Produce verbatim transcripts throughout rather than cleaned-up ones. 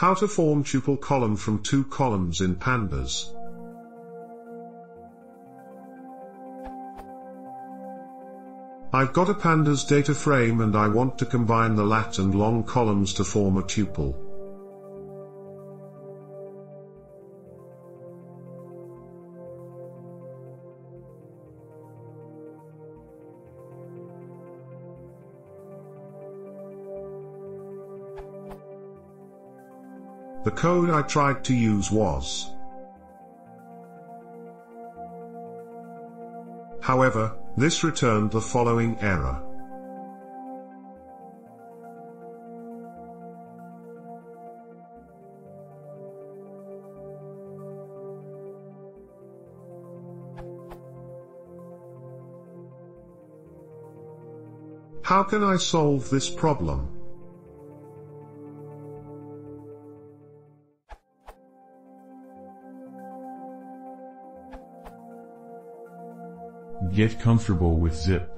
How to form tuple column from two columns in Pandas. I've got a Pandas data frame and I want to combine the lat and long columns to form a tuple. The code I tried to use was. However, this returned the following error. How can I solve this problem? Get comfortable with zip.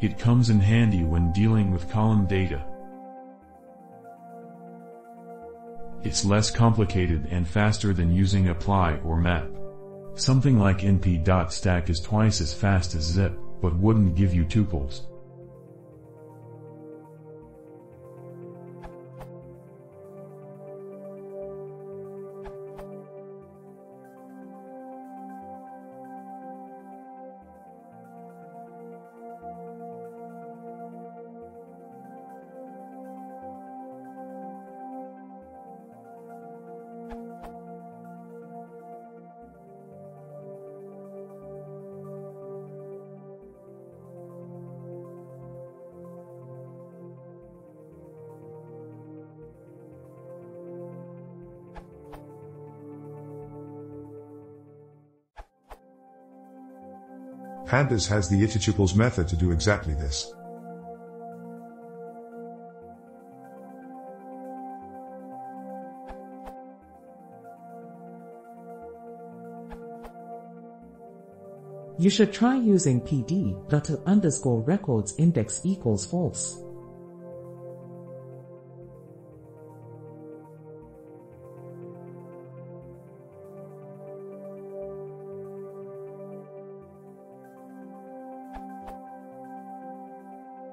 It comes in handy when dealing with column data. It's less complicated and faster than using apply or map. Something like np.stack is twice as fast as zip, but wouldn't give you tuples. Pandas has the itituples method to do exactly this. You should try using pd dot underscore records index equals false.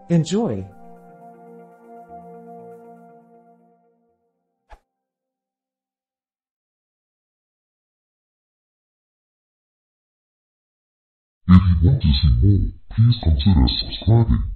Enjoy! If you want to see more, please consider subscribing.